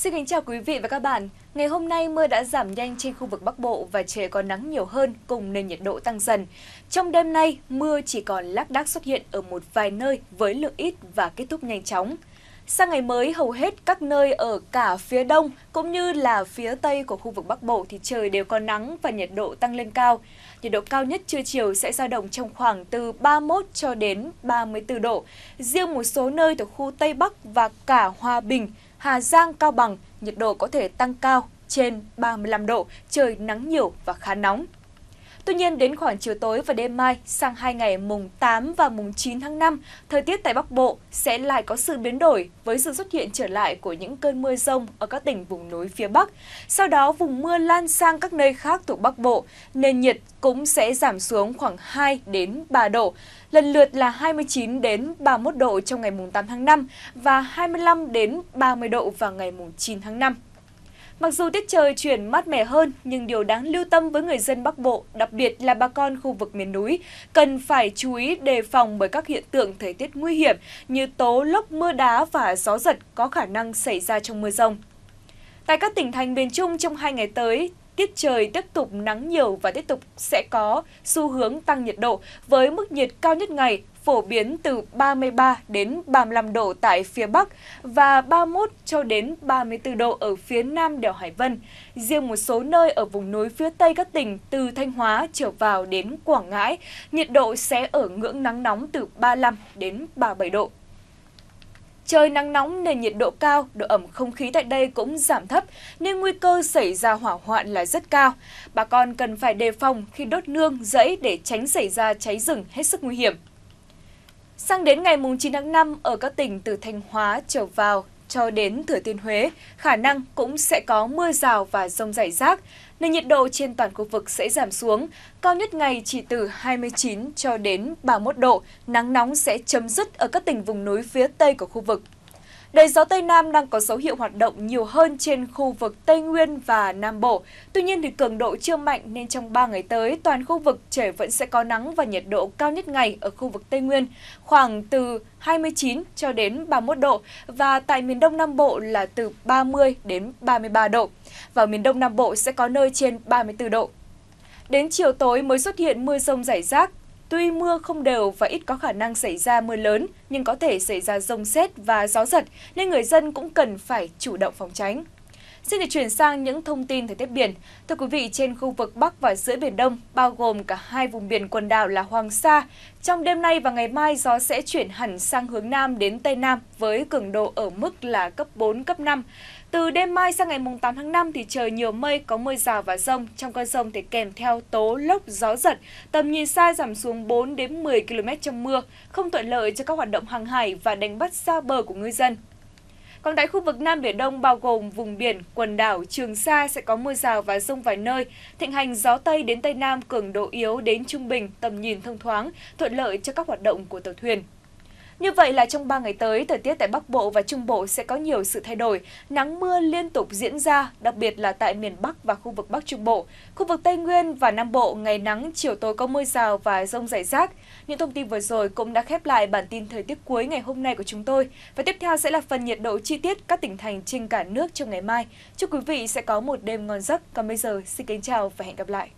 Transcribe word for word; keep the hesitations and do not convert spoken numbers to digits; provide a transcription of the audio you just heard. Xin kính chào quý vị và các bạn. Ngày hôm nay mưa đã giảm nhanh trên khu vực Bắc Bộ và trời có nắng nhiều hơn cùng nền nhiệt độ tăng dần. Trong đêm nay, mưa chỉ còn lác đác xuất hiện ở một vài nơi với lượng ít và kết thúc nhanh chóng. Sang ngày mới, hầu hết các nơi ở cả phía đông cũng như là phía tây của khu vực Bắc Bộ thì trời đều có nắng và nhiệt độ tăng lên cao. Nhiệt độ cao nhất trưa chiều sẽ dao động trong khoảng từ ba mươi mốt cho đến ba mươi tư độ. Riêng một số nơi thuộc khu Tây Bắc và cả Hòa Bình, Hà Giang, Cao Bằng, nhiệt độ có thể tăng cao trên ba mươi lăm độ, trời nắng nhiều và khá nóng. Tuy nhiên, đến khoảng chiều tối và đêm mai, sang hai ngày mùng tám và mùng chín tháng năm, thời tiết tại Bắc Bộ sẽ lại có sự biến đổi với sự xuất hiện trở lại của những cơn mưa rông ở các tỉnh vùng núi phía Bắc. Sau đó, vùng mưa lan sang các nơi khác thuộc Bắc Bộ, nền nhiệt cũng sẽ giảm xuống khoảng hai đến ba độ, lần lượt là hai mươi chín đến ba mươi mốt độ trong ngày mùng tám tháng năm và hai mươi lăm đến ba mươi độ vào ngày mùng chín tháng năm. Mặc dù tiết trời chuyển mát mẻ hơn, nhưng điều đáng lưu tâm với người dân Bắc Bộ, đặc biệt là bà con khu vực miền núi, cần phải chú ý đề phòng bởi các hiện tượng thời tiết nguy hiểm như tố, lốc, mưa đá và gió giật có khả năng xảy ra trong mưa rông. Tại các tỉnh thành miền Trung trong hai ngày tới, tiết trời tiếp tục nắng nhiều và tiếp tục sẽ có xu hướng tăng nhiệt độ với mức nhiệt cao nhất ngày phổ biến từ ba mươi ba đến ba mươi lăm độ tại phía Bắc và ba mươi mốt cho đến ba mươi tư độ ở phía Nam đèo Hải Vân. Riêng một số nơi ở vùng núi phía Tây các tỉnh từ Thanh Hóa trở vào đến Quảng Ngãi, nhiệt độ sẽ ở ngưỡng nắng nóng từ ba mươi lăm đến ba mươi bảy độ. Trời nắng nóng nên nhiệt độ cao, độ ẩm không khí tại đây cũng giảm thấp nên nguy cơ xảy ra hỏa hoạn là rất cao. Bà con cần phải đề phòng khi đốt nương, rẫy để tránh xảy ra cháy rừng hết sức nguy hiểm. Sang đến ngày mùng chín tháng năm, ở các tỉnh từ Thanh Hóa trở vào cho đến Thừa Thiên Huế, khả năng cũng sẽ có mưa rào và dông rải rác, nên nhiệt độ trên toàn khu vực sẽ giảm xuống, cao nhất ngày chỉ từ hai mươi chín cho đến ba mươi mốt độ, nắng nóng sẽ chấm dứt ở các tỉnh vùng núi phía Tây của khu vực. Đời gió Tây Nam đang có dấu hiệu hoạt động nhiều hơn trên khu vực Tây Nguyên và Nam Bộ. Tuy nhiên, thì cường độ chưa mạnh nên trong ba ngày tới, toàn khu vực trời vẫn sẽ có nắng và nhiệt độ cao nhất ngày ở khu vực Tây Nguyên khoảng từ hai mươi chín cho đến ba mươi mốt độ và tại miền Đông Nam Bộ là từ ba mươi đến ba mươi ba độ. Và miền Đông Nam Bộ sẽ có nơi trên ba mươi tư độ. Đến chiều tối mới xuất hiện mưa rông rải rác. Tuy mưa không đều và ít có khả năng xảy ra mưa lớn, nhưng có thể xảy ra dông sét và gió giật, nên người dân cũng cần phải chủ động phòng tránh. Xin được chuyển sang những thông tin thời tiết biển. Thưa quý vị, trên khu vực Bắc và giữa Biển Đông, bao gồm cả hai vùng biển quần đảo là Hoàng Sa, trong đêm nay và ngày mai gió sẽ chuyển hẳn sang hướng Nam đến Tây Nam với cường độ ở mức là cấp bốn, cấp năm. Từ đêm mai sang ngày mùng tám tháng năm thì trời nhiều mây, có mưa rào và dông. Trong cơn dông thì kèm theo tố, lốc, gió giật, tầm nhìn xa giảm xuống bốn đến mười ki lô mét trong mưa, không thuận lợi cho các hoạt động hàng hải và đánh bắt xa bờ của ngư dân. Còn tại khu vực Nam Biển Đông bao gồm vùng biển quần đảo Trường Sa sẽ có mưa rào và dông vài nơi, thịnh hành gió Tây đến Tây Nam cường độ yếu đến trung bình, tầm nhìn thông thoáng, thuận lợi cho các hoạt động của tàu thuyền. Như vậy là trong ba ngày tới, thời tiết tại Bắc Bộ và Trung Bộ sẽ có nhiều sự thay đổi, nắng mưa liên tục diễn ra, đặc biệt là tại miền Bắc và khu vực Bắc Trung Bộ. Khu vực Tây Nguyên và Nam Bộ ngày nắng, chiều tối có mưa rào và dông rải rác. Những thông tin vừa rồi cũng đã khép lại bản tin thời tiết cuối ngày hôm nay của chúng tôi. Và tiếp theo sẽ là phần nhiệt độ chi tiết các tỉnh thành trên cả nước trong ngày mai. Chúc quý vị sẽ có một đêm ngon giấc. Còn bây giờ, xin kính chào và hẹn gặp lại.